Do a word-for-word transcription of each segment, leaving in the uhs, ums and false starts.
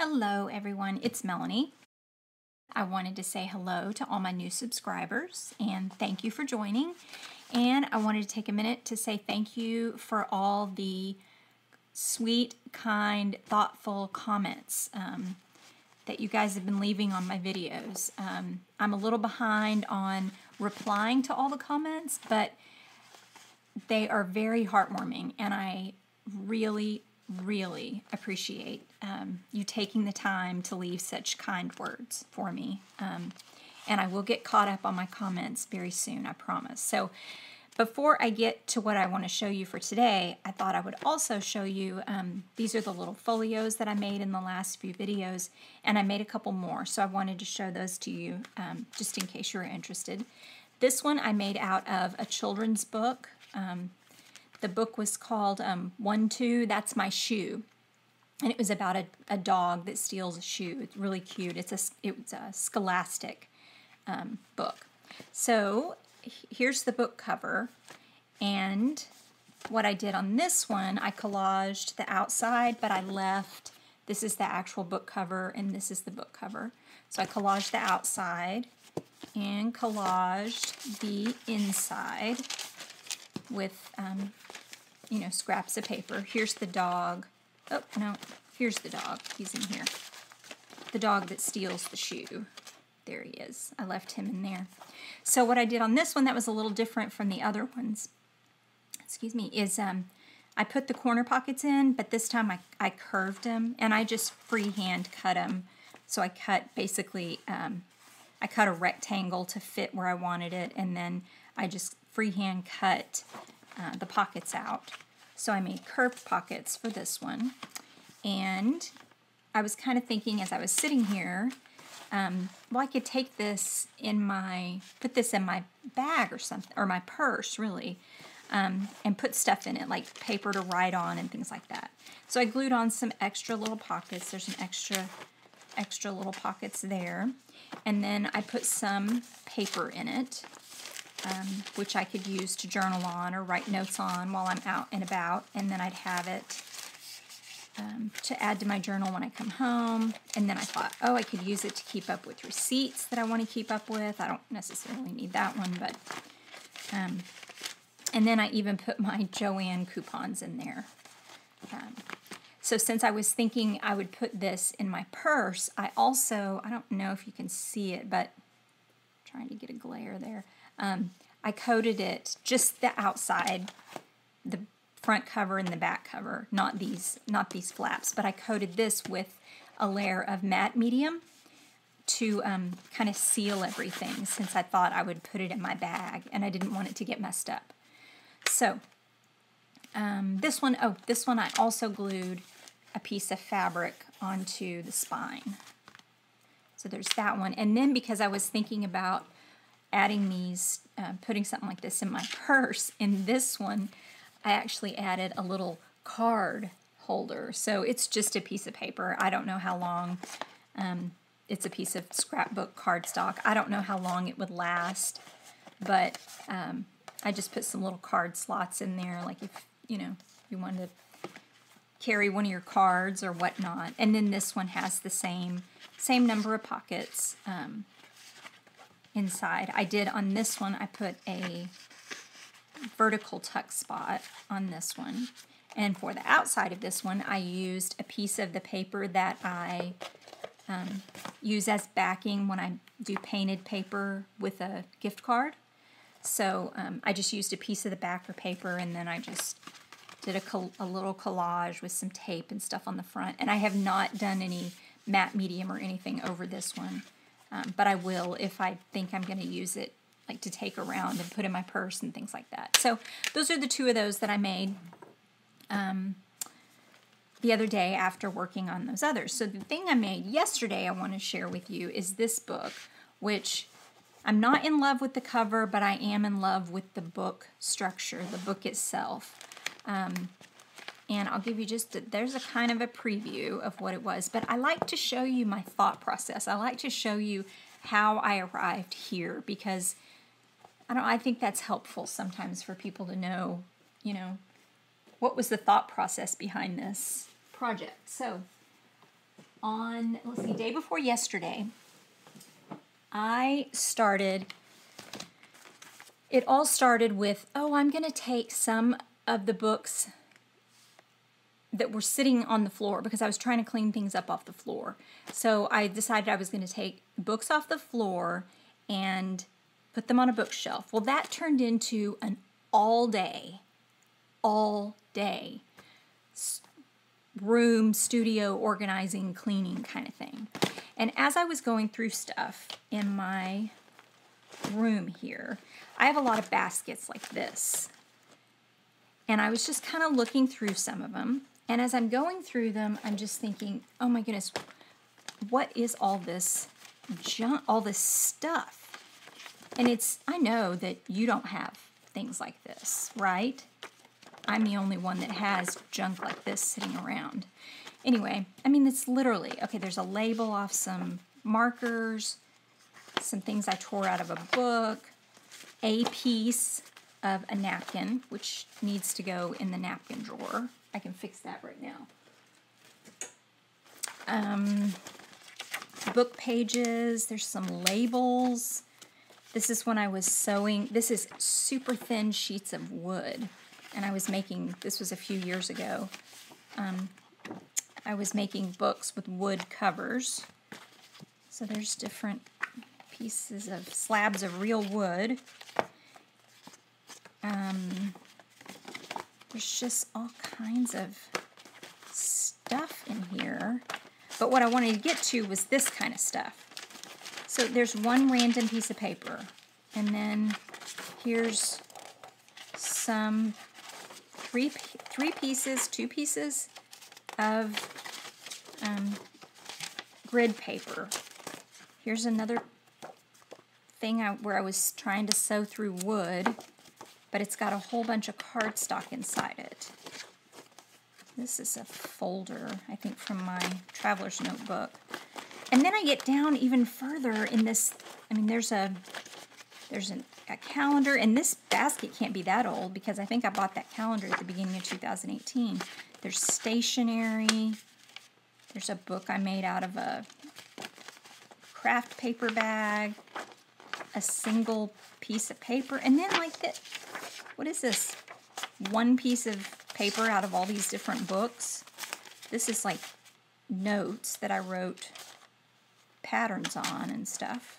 Hello everyone, it's Melanie. I wanted to say hello to all my new subscribers and thank you for joining. And I wanted to take a minute to say thank you for all the sweet, kind, thoughtful comments um, that you guys have been leaving on my videos. Um, I'm a little behind on replying to all the comments, but they are very heartwarming and I really really appreciate um, you taking the time to leave such kind words for me. Um, and I will get caught up on my comments very soon, I promise. So before I get to what I want to show you for today, I thought I would also show you, um, these are the little folios that I made in the last few videos, and I made a couple more, so I wanted to show those to you um, just in case you're interested. This one I made out of a children's book. Um, The book was called um, One, Two, That's My Shoe, and it was about a, a dog that steals a shoe. It's really cute. It's a, it was a Scholastic um, book. So here's the book cover, and what I did on this one, I collaged the outside, but I left, this is the actual book cover, and this is the book cover. So I collaged the outside and collaged the inside with, um, you know, scraps of paper. Here's the dog. Oh, no, here's the dog. He's in here. The dog that steals the shoe. There he is. I left him in there. So what I did on this one that was a little different from the other ones, excuse me, is um, I put the corner pockets in, but this time I, I curved them, and I just freehand cut them. So I cut basically, um, I cut a rectangle to fit where I wanted it, and then I just freehand cut uh, the pockets out. So I made curved pockets for this one. And I was kind of thinking as I was sitting here, um, well, I could take this in my, put this in my bag or something, or my purse really, um, and put stuff in it, like paper to write on and things like that. So I glued on some extra little pockets. There's an extra, extra little pockets there. And then I put some paper in it. Um, which I could use to journal on or write notes on while I'm out and about, and then I'd have it um, to add to my journal when I come home. And then I thought, oh, I could use it to keep up with receipts that I want to keep up with. I don't necessarily need that one, but... Um, and then I even put my Jo-Ann coupons in there. Um, so since I was thinking I would put this in my purse, I also, I don't know if you can see it, but I'm trying to get a glare there. Um, I coated it, just the outside, the front cover and the back cover, not these, not these flaps, but I coated this with a layer of matte medium to um, kind of seal everything, since I thought I would put it in my bag and I didn't want it to get messed up. So um, this one, oh, this one I also glued a piece of fabric onto the spine. So there's that one. And then because I was thinking about adding these, uh, putting something like this in my purse, in this one, I actually added a little card holder. So it's just a piece of paper. I don't know how long, um, it's a piece of scrapbook cardstock. I don't know how long it would last, but um, I just put some little card slots in there, like if, you know, you wanted to carry one of your cards or whatnot. And then this one has the same, same number of pockets, um, inside. I did on this one, I put a vertical tuck spot on this one. And for the outside of this one, I used a piece of the paper that I um, use as backing when I do painted paper with a gift card. So um, I just used a piece of the backer paper, and then I just did a, col a little collage with some tape and stuff on the front. And I have not done any matte medium or anything over this one. Um, but I will if I think I'm going to use it, like to take around and put in my purse and things like that. So those are the two of those that I made um, the other day after working on those others. So the thing I made yesterday I want to share with you is this book, which I'm not in love with the cover, but I am in love with the book structure, the book itself. Um, and I'll give you just, a, there's a kind of a preview of what it was, but I like to show you my thought process. I like to show you how I arrived here, because I don't, I think that's helpful sometimes for people to know, you know, what was the thought process behind this project. So on, let's see, day before yesterday, I started, it all started with, oh, I'm going to take some of the books that were sitting on the floor because I was trying to clean things up off the floor. So I decided I was going to take books off the floor and put them on a bookshelf. Well, that turned into an all day, all day room, studio, organizing, cleaning kind of thing. And as I was going through stuff in my room here, I have a lot of baskets like this. And I was just kind of looking through some of them. And as I'm going through them, I'm just thinking, oh my goodness, what is all this junk, all this stuff? And it's, I know that you don't have things like this, right? I'm the only one that has junk like this sitting around. Anyway, I mean, it's literally, okay, there's a label off some markers, some things I tore out of a book, a piece of a napkin, which needs to go in the napkin drawer. I can fix that right now. Um, book pages, there's some labels. This is when I was sewing. This is super thin sheets of wood. And I was making, this was a few years ago, um, I was making books with wood covers. So there's different pieces of slabs of real wood. Um, there's just all kinds of stuff in here. But what I wanted to get to was this kind of stuff. So there's one random piece of paper. And then here's some three, three pieces, two pieces of um, grid paper. Here's another thing I, where I was trying to sew through wood, but it's got a whole bunch of cardstock inside it. This is a folder, I think, from my traveler's notebook. And then I get down even further in this, I mean, there's a, there's an, a calendar, and this basket can't be that old because I think I bought that calendar at the beginning of two thousand eighteen. There's stationery. There's a book I made out of a craft paper bag, a single piece of paper, and then like that, what is this? One piece of paper out of all these different books. This is like notes that I wrote patterns on and stuff.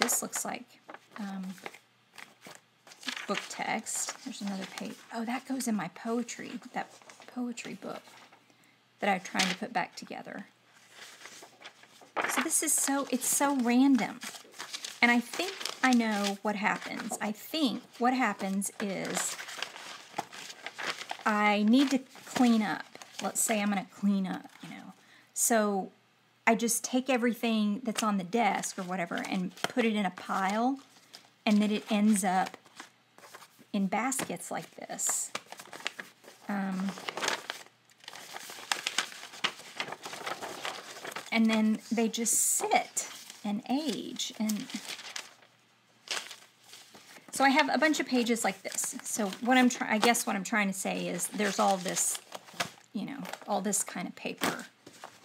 This looks like um, book text. There's another page. Oh, that goes in my poetry, that poetry book that I'm trying to put back together. So this is so, it's so random. And I think I know what happens. I think what happens is I need to clean up. Let's say I'm gonna clean up, you know. So I just take everything that's on the desk or whatever and put it in a pile, and then it ends up in baskets like this. Um, and then they just sit and age. And so I have a bunch of pages like this. So what I'm trying, I guess what I'm trying to say is there's all this, you know, all this kind of paper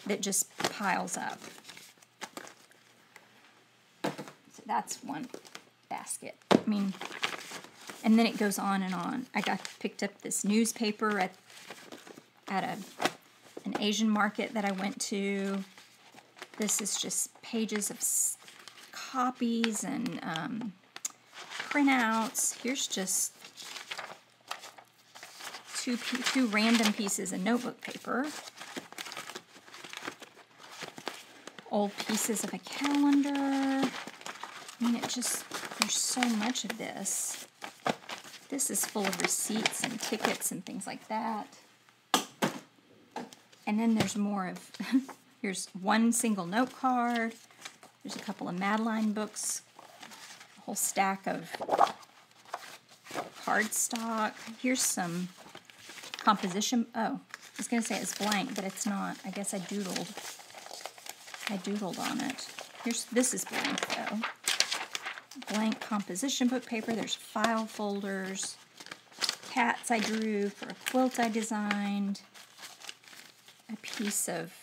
that just piles up. So that's one basket. I mean, and then it goes on and on. I got picked up this newspaper at at a an Asian market that I went to. This is just pages of s copies and um, printouts. Here's just two two random pieces of notebook paper. Old pieces of a calendar. I mean, it just, there's so much of this. This is full of receipts and tickets and things like that. And then there's more of, here's one single note card. There's a couple of Madeline books. A whole stack of cardstock. Here's some composition. Oh, I was gonna say it's blank, but it's not. I guess I doodled. I doodled on it. Here's, this is blank though. Blank composition book paper. There's file folders. Cats I drew for a quilt I designed. A piece of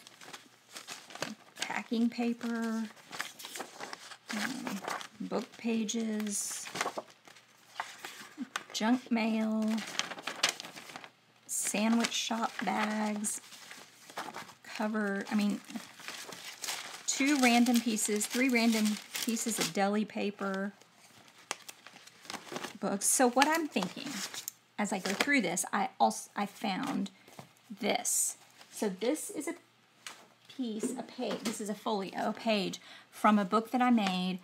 backing paper, um, book pages, junk mail, sandwich shop bags, cover, I mean, two random pieces, three random pieces of deli paper, books. So what I'm thinking as I go through this, I also I found this. So this is a piece, a page, this is a folio, a page from a book that I made,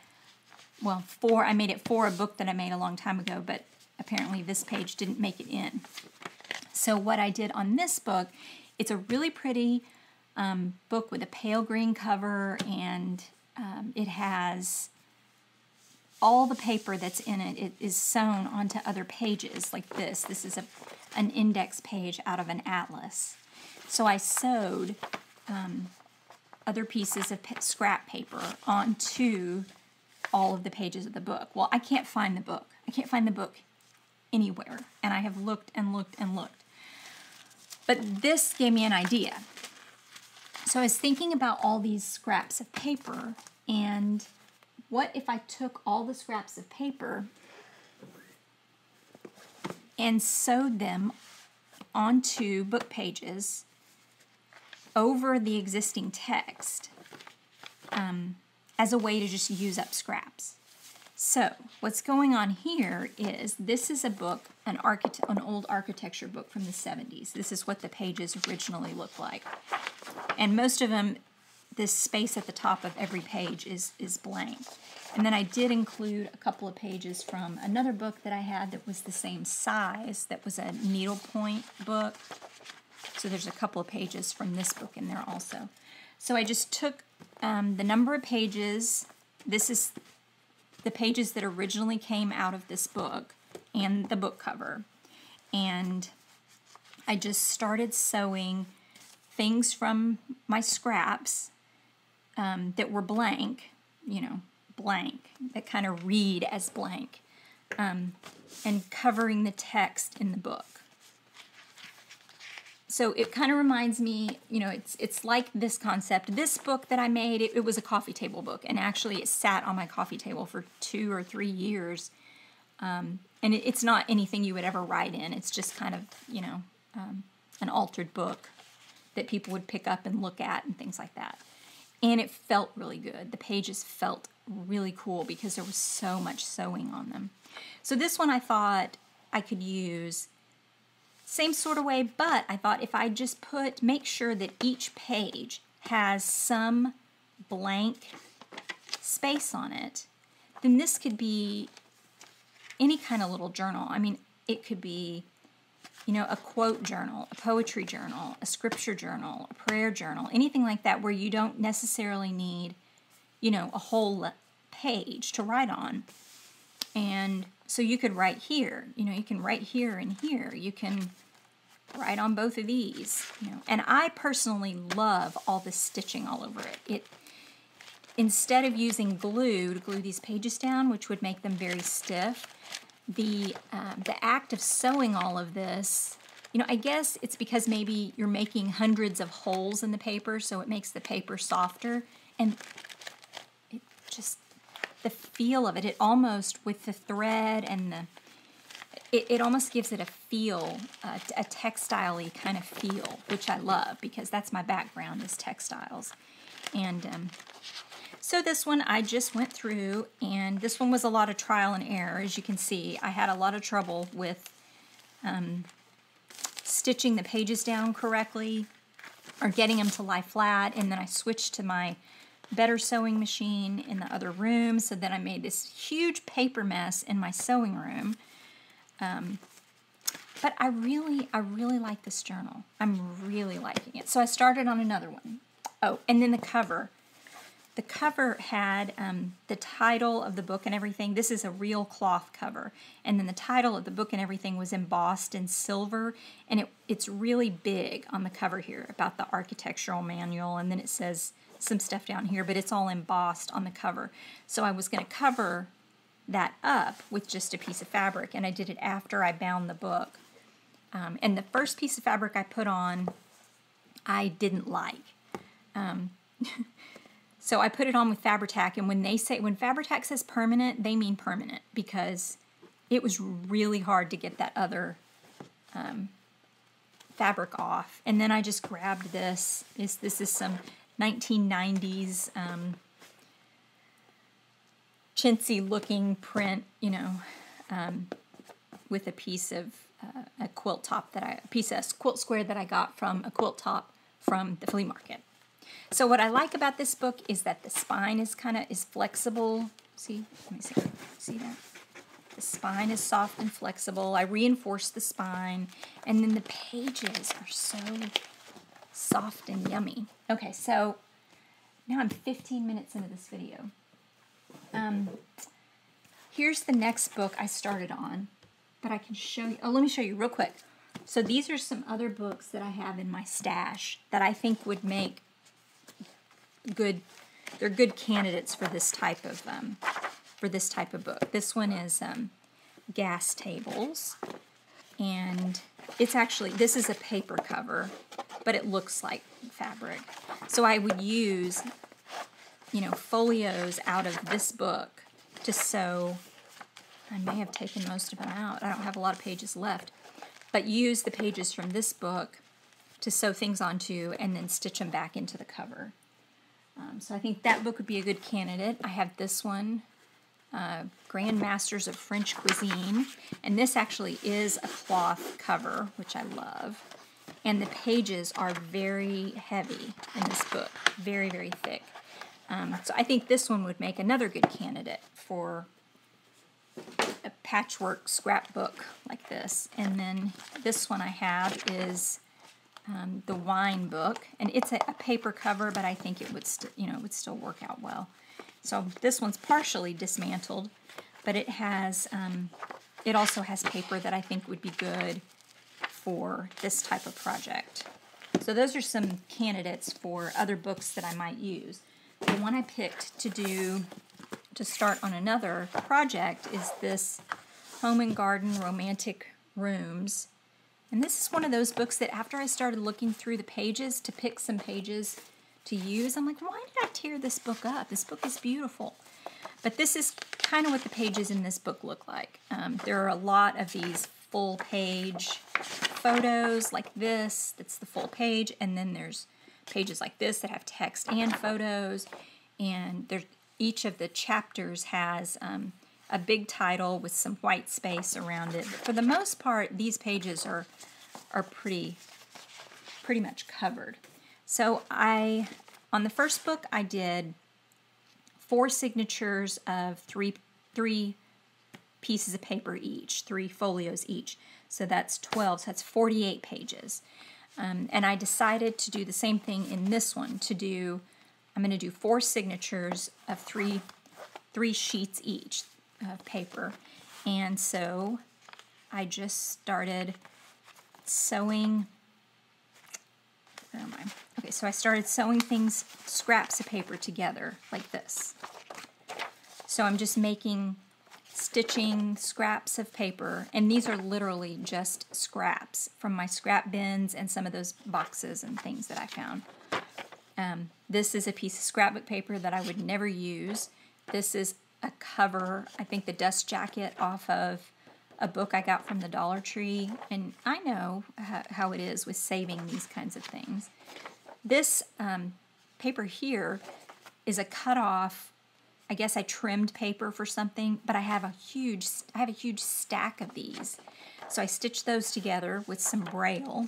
well, for, I made it for a book that I made a long time ago, but apparently this page didn't make it in. So what I did on this book, it's a really pretty um, book with a pale green cover, and um, it has all the paper that's in it. It is sewn onto other pages like this. This is a, an index page out of an atlas. So I sewed um, other pieces of pa- scrap paper onto all of the pages of the book. Well, I can't find the book. I can't find the book anywhere, and I have looked and looked and looked. But this gave me an idea. So I was thinking about all these scraps of paper, and what if I took all the scraps of paper and sewed them onto book pages over the existing text um, as a way to just use up scraps. So what's going on here is this is a book, an, archite an old architecture book from the seventies. This is what the pages originally looked like. And most of them, this space at the top of every page is, is blank. And then I did include a couple of pages from another book that I had that was the same size, that was a needlepoint book. So there's a couple of pages from this book in there also. So I just took um, the number of pages. This is the pages that originally came out of this book and the book cover. And I just started sewing things from my scraps um, that were blank, you know, blank, that kind of read as blank, um, and covering the text in the book. So it kind of reminds me, you know, it's it's like this concept. This book that I made, it, it was a coffee table book, and actually it sat on my coffee table for two or three years. Um, and it, it's not anything you would ever write in. It's just kind of, you know, um, an altered book that people would pick up and look at and things like that. And it felt really good. The pages felt really cool because there was so much sewing on them. So this one I thought I could use same sort of way, but I thought if I just put, make sure that each page has some blank space on it, then this could be any kind of little journal. I mean, it could be, you know, a quote journal, a poetry journal, a scripture journal, a prayer journal, anything like that where you don't necessarily need, you know, a whole page to write on. And so you could write here, you know, you can write here and here. You can write on both of these, you know. And I personally love all the stitching all over it. It, instead of using glue to glue these pages down, which would make them very stiff, the, uh, the act of sewing all of this, you know, I guess it's because maybe you're making hundreds of holes in the paper, so it makes the paper softer. And it just, the feel of it, it almost, with the thread and the, it, it almost gives it a feel, uh, a textile-y kind of feel, which I love because that's my background is textiles. And um, so this one I just went through, and this one was a lot of trial and error, as you can see. I had a lot of trouble with um, stitching the pages down correctly or getting them to lie flat, and then I switched to my better sewing machine in the other room, so that I made this huge paper mess in my sewing room. Um, but I really, I really like this journal. I'm really liking it. So I started on another one. Oh, and then the cover. The cover had um, the title of the book and everything. This is a real cloth cover. And then the title of the book and everything was embossed in silver. And it, it's really big on the cover here about the architectural manual. And then it says some stuff down here, but it's all embossed on the cover. So I was going to cover that up with just a piece of fabric, and I did it after I bound the book. Um, and the first piece of fabric I put on, I didn't like. Um, So I put it on with Fabri-Tac, and when they say, when Fabri-Tac says permanent, they mean permanent, because it was really hard to get that other um, fabric off. And then I just grabbed this. This, this is some nineteen nineties um, chintzy looking print, you know, um, with a piece of uh, a quilt top that I, a piece of quilt square that I got from a quilt top from the flea market. So what I like about this book is that the spine is kind of, is flexible. See, let me see, see that? The spine is soft and flexible. I reinforced the spine. And then the pages are so soft and yummy. Okay, so now I'm fifteen minutes into this video. Um, here's the next book I started on, but I can show you. Oh, let me show you real quick. So these are some other books that I have in my stash that I think would make good, they're good candidates for this type of, um, for this type of book. This one is um, Gas Tables, and it's actually, this is a paper cover, but it looks like fabric. So I would use, you know, folios out of this book to sew. I may have taken most of them out. I don't have a lot of pages left, but use the pages from this book to sew things onto and then stitch them back into the cover. Um, so I think that book would be a good candidate. I have this one, uh, Grandmasters of French Cuisine, and this actually is a cloth cover, which I love. And the pages are very heavy in this book, very, very thick. Um, so I think this one would make another good candidate for a patchwork scrapbook like this. And then this one I have is... Um, the Wine Book, and it's a, a paper cover, but I think it would, you know, it would still work out well. So this one's partially dismantled, but it has, um, it also has paper that I think would be good for this type of project. So those are some candidates for other books that I might use. The one I picked to do, to start on another project, is this Home and Garden Romantic Rooms. And this is one of those books that after I started looking through the pages to pick some pages to use, I'm like, why did I tear this book up? This book is beautiful. But this is kind of what the pages in this book look like. Um, there are a lot of these full page photos like this. That's the full page. And then there's pages like this that have text and photos. And there's, each of the chapters has... Um, a big title with some white space around it. But for the most part, these pages are are pretty pretty much covered. So I, on the first book, I did four signatures of three three pieces of paper each, three folios each. So that's twelve. So that's forty-eight pages. Um, and I decided to do the same thing in this one. To do, I'm going to do four signatures of three three sheets each. Of paper. And so I just started sewing. Where am I? Okay, so I started sewing things, scraps of paper together like this. So I'm just making, stitching scraps of paper, and these are literally just scraps from my scrap bins and some of those boxes and things that I found. Um, this is a piece of scrapbook paper that I would never use. This is a cover, I think the dust jacket off of a book I got from the Dollar Tree, and I know how it is with saving these kinds of things. This um, paper here is a cutoff. I guess I trimmed paper for something, but I have a huge, I have a huge stack of these, so I stitched those together with some braille.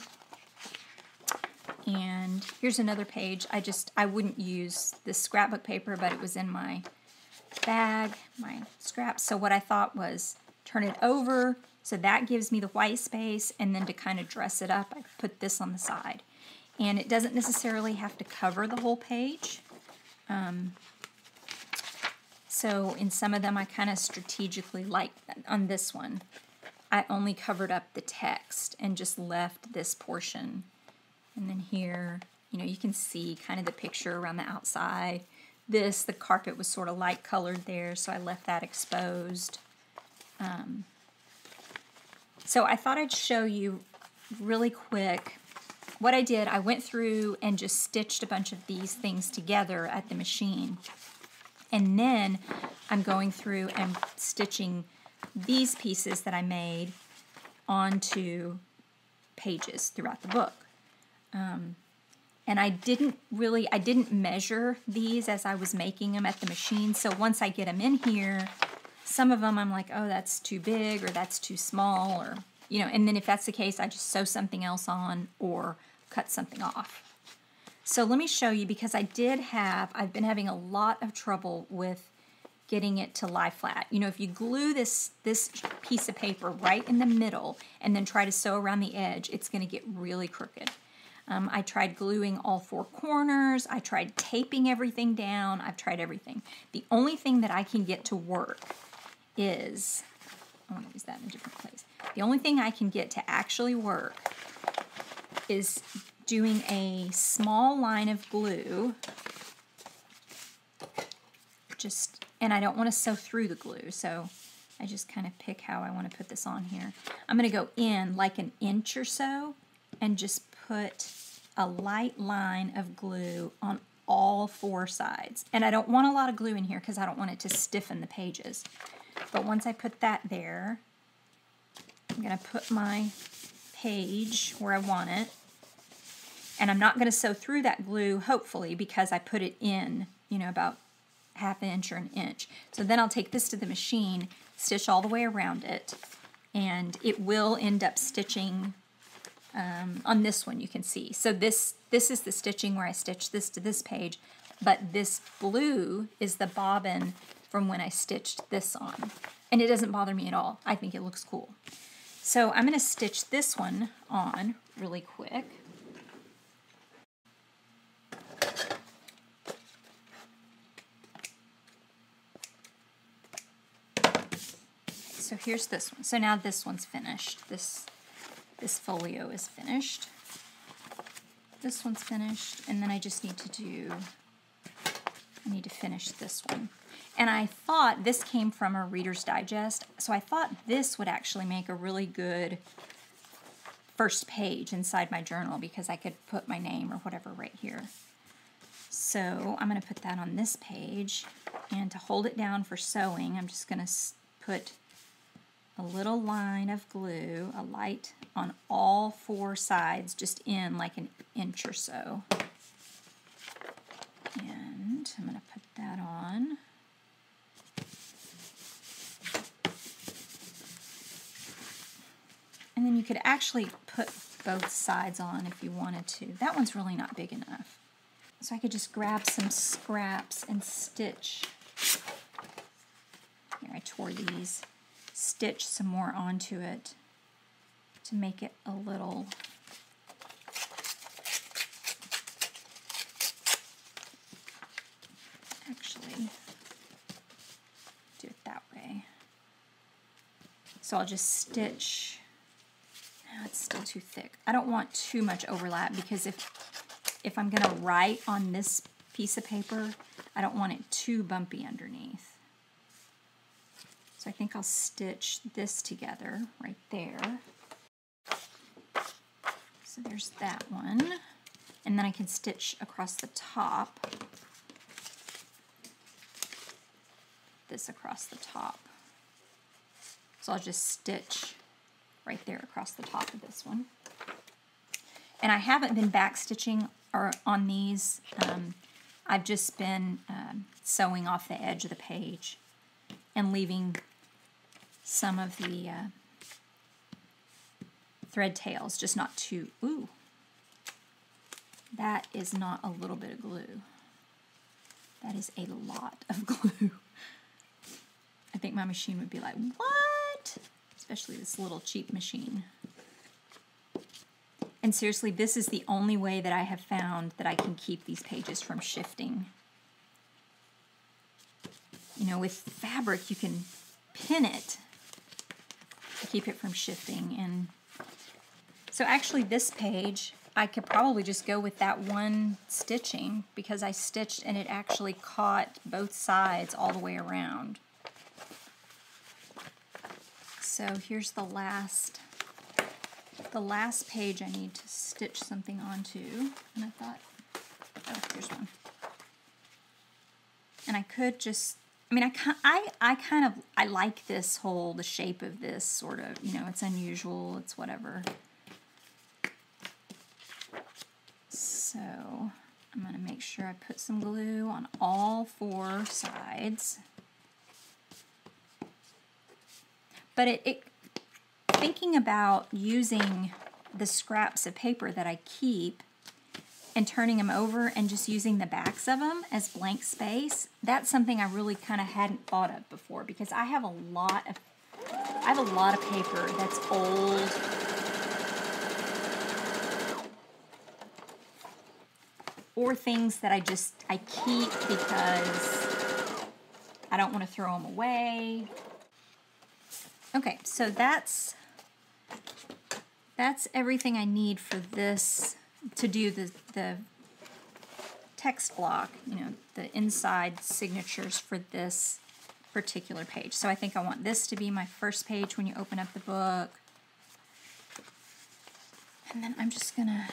And here's another page. I just I wouldn't use this scrapbook paper, but it was in my bag, my scraps. So what I thought was turn it over, so that gives me the white space, and then to kind of dress it up, I put this on the side. And it doesn't necessarily have to cover the whole page. Um, so in some of them I kind of strategically, like on this one, I only covered up the text and just left this portion. And then here, you know, you can see kind of the picture around the outside. This, the carpet was sort of light colored there, so I left that exposed. Um, so I thought I'd show you really quick what I did, I went through and just stitched a bunch of these things together at the machine. And then I'm going through and stitching these pieces that I made onto pages throughout the book. Um, and I didn't really, I didn't measure these as I was making them at the machine. So once I get them in here, some of them I'm like, oh, that's too big or that's too small, or, you know, and then if that's the case, I just sew something else on or cut something off. So let me show you, because I did have, I've been having a lot of trouble with getting it to lie flat. You know, if you glue this, this piece of paper right in the middle and then try to sew around the edge, it's going to get really crooked. Um, I tried gluing all four corners. I tried taping everything down. I've tried everything. The only thing that I can get to work is, I want to use that in a different place. The only thing I can get to actually work is doing a small line of glue. Just, and I don't want to sew through the glue, so I just kind of pick how I want to put this on here. I'm going to go in like an inch or so and just put a light line of glue on all four sides. And I don't want a lot of glue in here because I don't want it to stiffen the pages. But once I put that there, I'm going to put my page where I want it. And I'm not going to sew through that glue, hopefully, because I put it in, you know, about half an inch or an inch. So then I'll take this to the machine, stitch all the way around it, and it will end up stitching. Um, on this one you can see. So this, this is the stitching where I stitched this to this page, but this blue is the bobbin from when I stitched this on. And it doesn't bother me at all. I think it looks cool. So I'm going to stitch this one on really quick. So here's this one. So now this one's finished. This, this folio is finished. This one's finished. And then I just need to do, I need to finish this one. And I thought this came from a Reader's Digest, so I thought this would actually make a really good first page inside my journal because I could put my name or whatever right here. So I'm going to put that on this page. And to hold it down for sewing, I'm just going to put a little line of glue, a light, on all four sides, just in like an inch or so. And I'm going to put that on. And then you could actually put both sides on if you wanted to. That one's really not big enough. So I could just grab some scraps and stitch. Here, I tore these. Stitch some more onto it to make it a little actually do it that way. So I'll just stitch. No, it's still too thick. I don't want too much overlap because if if I'm gonna write on this piece of paper, I don't want it too bumpy underneath. So I think I'll stitch this together right there. So there's that one. And then I can stitch across the top. This across the top. So I'll just stitch right there across the top of this one. And I haven't been back stitching or on these. Um, I've just been um, sewing off the edge of the page and leaving some of the uh, thread tails, just not too, ooh, that is not a little bit of glue. That is a lot of glue. I think my machine would be like, what? Especially this little cheap machine. And seriously, this is the only way that I have found that I can keep these pages from shifting. You know, with fabric, you can pin it to keep it from shifting. And so actually this page, I could probably just go with that one stitching because I stitched and it actually caught both sides all the way around. So here's the last the last page I need to stitch something onto, and I thought, oh, here's one. And I could just, I mean, I, I, I kind of, I like this whole, the shape of this sort of, you know, it's unusual, it's whatever. So I'm going to make sure I put some glue on all four sides. But it, it thinking about using the scraps of paper that I keep and turning them over and just using the backs of them as blank space, that's something I really kind of hadn't thought of before, because I have a lot of, I have a lot of paper that's old or things that I just, I keep because I don't want to throw them away. Okay, so that's that's everything I need for this to do the the text block, you know, the inside signatures for this particular page. So I think I want this to be my first page when you open up the book. And then I'm just gonna,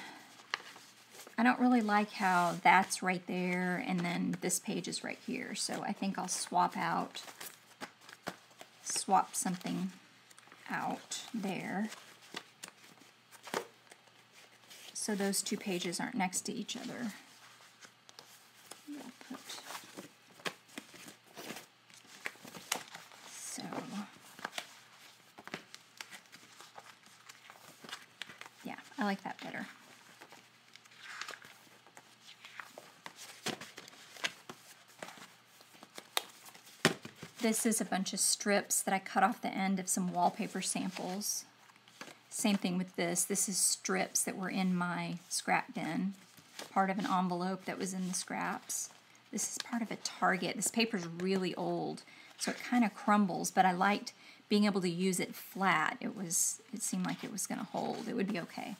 I don't really like how that's right there and then this page is right here. So I think I'll swap out swap something out there so those two pages aren't next to each other. We'll put, so yeah, I like that better. This is a bunch of strips that I cut off the end of some wallpaper samples. Same thing with this. This is strips that were in my scrap bin, part of an envelope that was in the scraps. This is part of a Target. This paper's really old, so it kind of crumbles, but I liked being able to use it flat. It was, it seemed like it was gonna hold. It would be okay.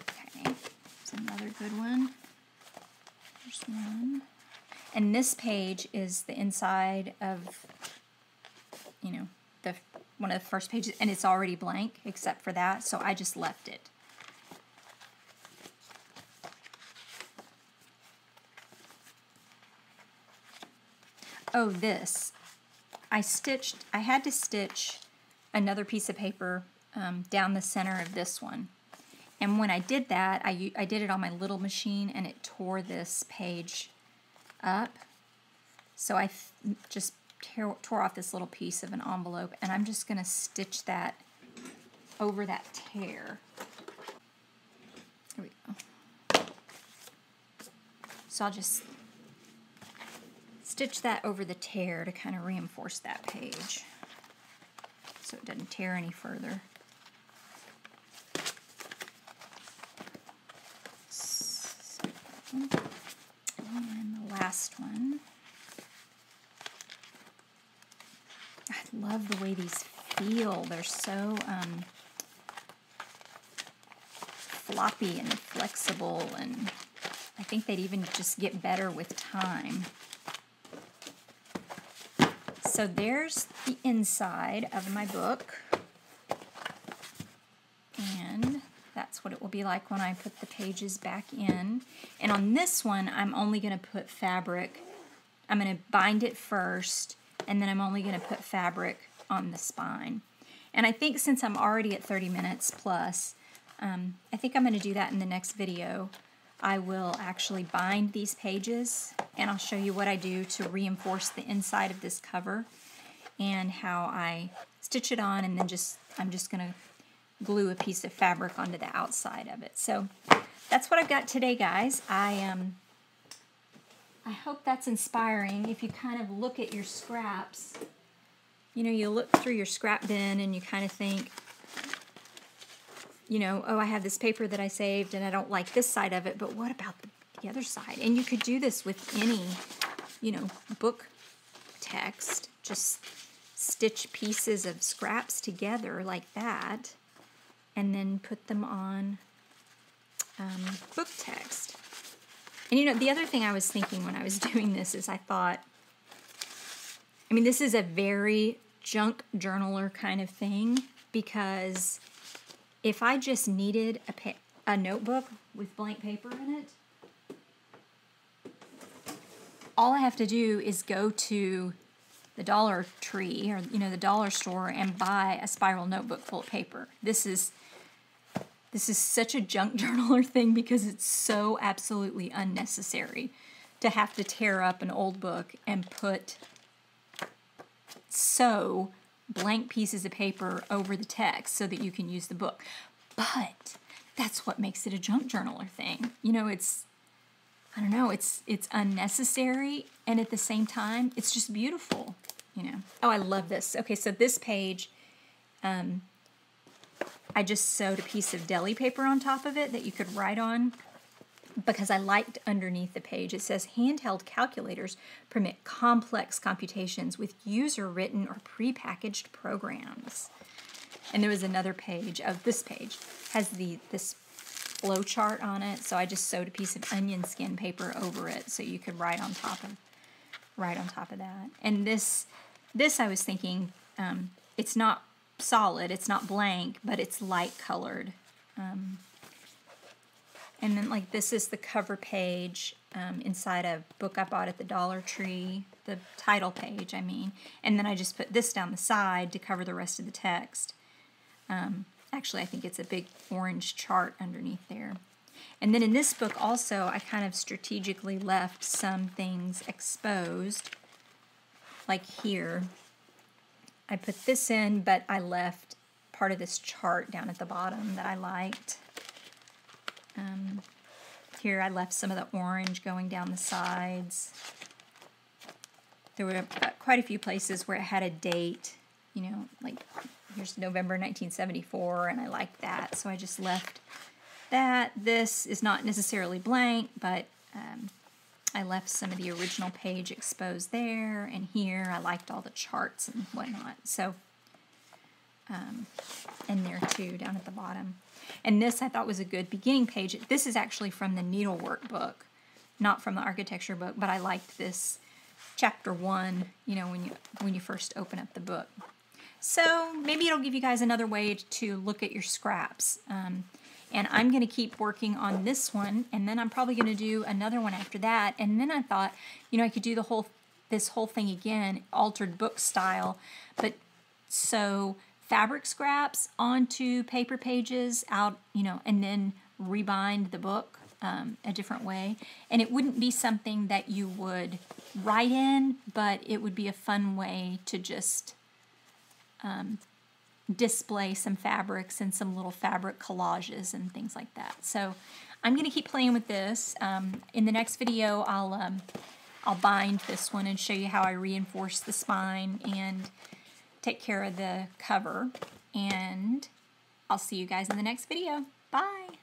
Okay, it's another good one. One. And this page is the inside of, you know, the one of the first pages, and it's already blank except for that, so I just left it. Oh, this. I stitched, I had to stitch another piece of paper um, down the center of this one. And when I did that, I, I did it on my little machine, and it tore this page up. So I just tear, tore off this little piece of an envelope, and I'm just going to stitch that over that tear. There we go. So I'll just stitch that over the tear to kind of reinforce that page so it doesn't tear any further. And the last one. I love the way these feel. They're so um, floppy and flexible, and I think they'd even just get better with time. So there's the inside of my book, and that's what it will be like when I put the pages back in. And on this one, I'm only going to put fabric. I'm going to bind it first, and then I'm only going to put fabric on the spine. And I think since I'm already at thirty minutes plus, um, I think I'm going to do that in the next video. I will actually bind these pages, and I'll show you what I do to reinforce the inside of this cover and how I stitch it on, and then just I'm just going to glue a piece of fabric onto the outside of it. So that's what I've got today, guys. I um, I hope that's inspiring. If you kind of look at your scraps, you know, you look through your scrap bin and you kind of think, you know, oh, I have this paper that I saved and I don't like this side of it, but what about the, the other side? And you could do this with any, you know, book text. Just stitch pieces of scraps together like that, and then put them on um, book text. And you know, the other thing I was thinking when I was doing this is I thought, I mean, this is a very junk journaler kind of thing, because if I just needed a, pa a notebook with blank paper in it, all I have to do is go to the Dollar Tree or, you know, the dollar store and buy a spiral notebook full of paper. This is, this is such a junk journaler thing because it's so absolutely unnecessary to have to tear up an old book and put sew blank pieces of paper over the text so that you can use the book. But that's what makes it a junk journaler thing. You know, it's, I don't know, it's it's unnecessary, and at the same time, it's just beautiful, you know. Oh, I love this. Okay, so this page, um, I just sewed a piece of deli paper on top of it that you could write on because I liked underneath the page. It says, handheld calculators permit complex computations with user-written or prepackaged programs. And there was another page of this page. Has the this flow chart on it, so I just sewed a piece of onion skin paper over it so you could write on top of write on top of that. And this this I was thinking, um, it's not solid, it's not blank, but it's light colored. Um, and then like this is the cover page um, inside a book I bought at the Dollar Tree, the title page I mean. And then I just put this down the side to cover the rest of the text. Um, Actually, I think it's a big orange chart underneath there. And then in this book also, I kind of strategically left some things exposed. Like here, I put this in, but I left part of this chart down at the bottom that I liked. Um, here I left some of the orange going down the sides. There were quite a few places where it had a date, you know, like here's November nineteen seventy-four, and I like that, so I just left that. This is not necessarily blank, but um, I left some of the original page exposed there, and here I liked all the charts and whatnot, so, um, and there too, down at the bottom. And this I thought was a good beginning page. This is actually from the needlework book, not from the architecture book, but I liked this chapter one, you know, when you, when you first open up the book. So maybe it'll give you guys another way to look at your scraps. Um, and I'm going to keep working on this one, and then I'm probably going to do another one after that. And then I thought, you know, I could do the whole this whole thing again, altered book style, but so fabric scraps onto paper pages out, you know, and then rebind the book um, a different way. And it wouldn't be something that you would write in, but it would be a fun way to just Um, display some fabrics and some little fabric collages and things like that. So I'm going to keep playing with this. Um, in the next video, I'll um, I'll bind this one and show you how I reinforce the spine and take care of the cover. And I'll see you guys in the next video. Bye!